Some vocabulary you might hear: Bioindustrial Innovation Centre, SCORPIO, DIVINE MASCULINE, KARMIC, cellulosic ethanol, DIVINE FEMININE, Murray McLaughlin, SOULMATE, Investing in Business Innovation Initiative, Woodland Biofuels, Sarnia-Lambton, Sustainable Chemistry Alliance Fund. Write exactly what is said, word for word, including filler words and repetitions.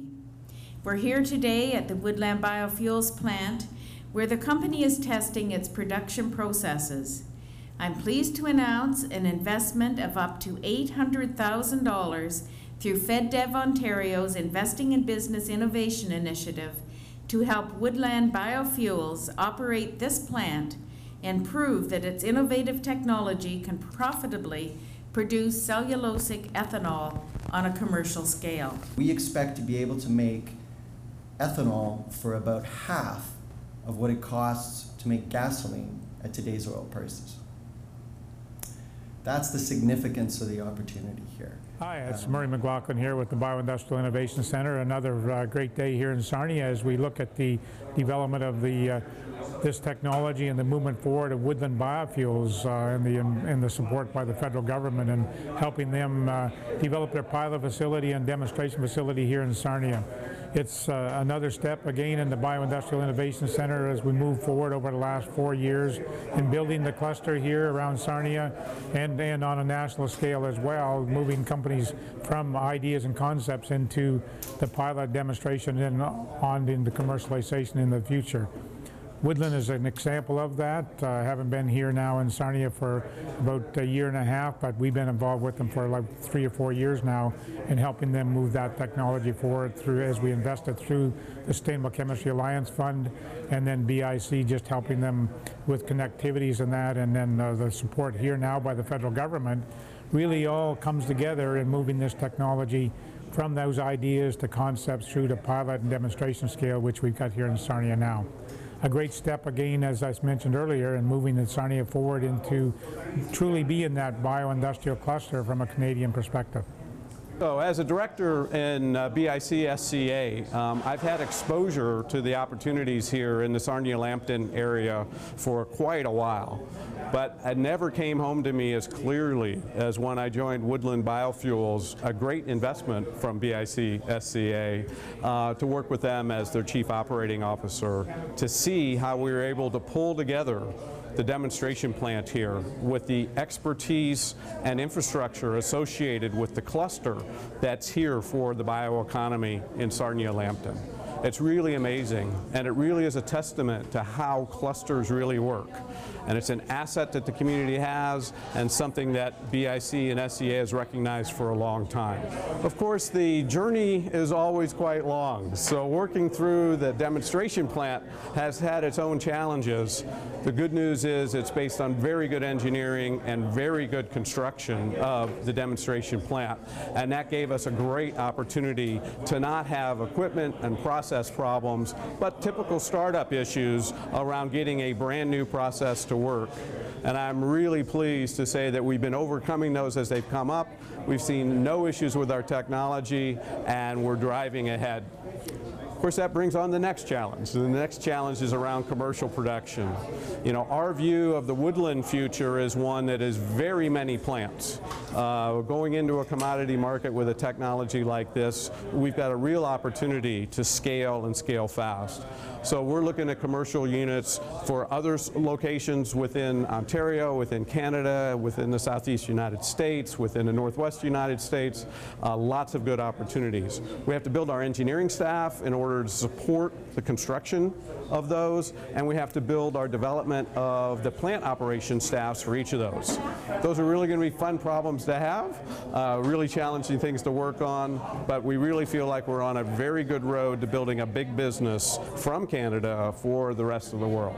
company. We're here today at the Woodland Biofuels plant, where the company is testing its production processes. I'm pleased to announce an investment of up to eight hundred thousand dollars through FedDev Ontario's Investing in Business Innovation Initiative to help Woodland Biofuels operate this plant and prove that its innovative technology can profitably produce cellulosic ethanol on a commercial scale. We expect to be able to make ethanol for about half of what it costs to make gasoline at today's oil prices. That's the significance of the opportunity here. Hi, it's Murray McLaughlin here with the Bioindustrial Innovation Centre. Another uh, great day here in Sarnia as we look at the development of the uh, this technology and the movement forward of Woodland Biofuels uh, and the and the support by the federal government and helping them uh, develop their pilot facility and demonstration facility here in Sarnia. It's uh, another step again in the Bioindustrial Innovation Centre as we move forward over the last four years in building the cluster here around Sarnia and, and on a national scale as well, moving companies from ideas and concepts into the pilot demonstration and on into commercialization in the future. Woodland is an example of that. Uh, I haven't been here now in Sarnia for about a year and a half, but we've been involved with them for like three or four years now in helping them move that technology forward through as we invested through the Sustainable Chemistry Alliance Fund, and then B I C just helping them with connectivities and that, and then uh, the support here now by the federal government really all comes together in moving this technology from those ideas to concepts through to pilot and demonstration scale, which we've got here in Sarnia now. A great step again, as I mentioned earlier, in moving the Sarnia forward into truly being that bioindustrial cluster from a Canadian perspective. So as a director in uh, B I C S C A, um, I've had exposure to the opportunities here in the Sarnia-Lambton area for quite a while, but it never came home to me as clearly as when I joined Woodland Biofuels, a great investment from B I C S C A, uh, to work with them as their chief operating officer to see how we were able to pull together the demonstration plant here with the expertise and infrastructure associated with the cluster that's here for the bioeconomy in Sarnia-Lambton. It's really amazing, and it really is a testament to how clusters really work. And it's an asset that the community has and something that B I C and S C A has recognized for a long time. Of course, the journey is always quite long, so working through the demonstration plant has had its own challenges. The good news is it's based on very good engineering and very good construction of the demonstration plant, and that gave us a great opportunity to not have equipment and process problems, but typical startup issues around getting a brand new process to work. And I'm really pleased to say that we've been overcoming those as they've come up. We've seen no issues with our technology, and we're driving ahead. Of course, that brings on the next challenge. The next challenge is around commercial production. You know, our view of the Woodland future is one that is very many plants. Uh, going into a commodity market with a technology like this, we've got a real opportunity to scale and scale fast. So we're looking at commercial units for other locations within Ontario, within Canada, within the Southeast United States, within the Northwest United States, uh, lots of good opportunities. We have to build our engineering staff in order to support the construction of those, and we have to build our development of the plant operation staffs for each of those. Those are really going to be fun problems to have, uh, really challenging things to work on, but we really feel like we're on a very good road to building a big business from Canada for the rest of the world.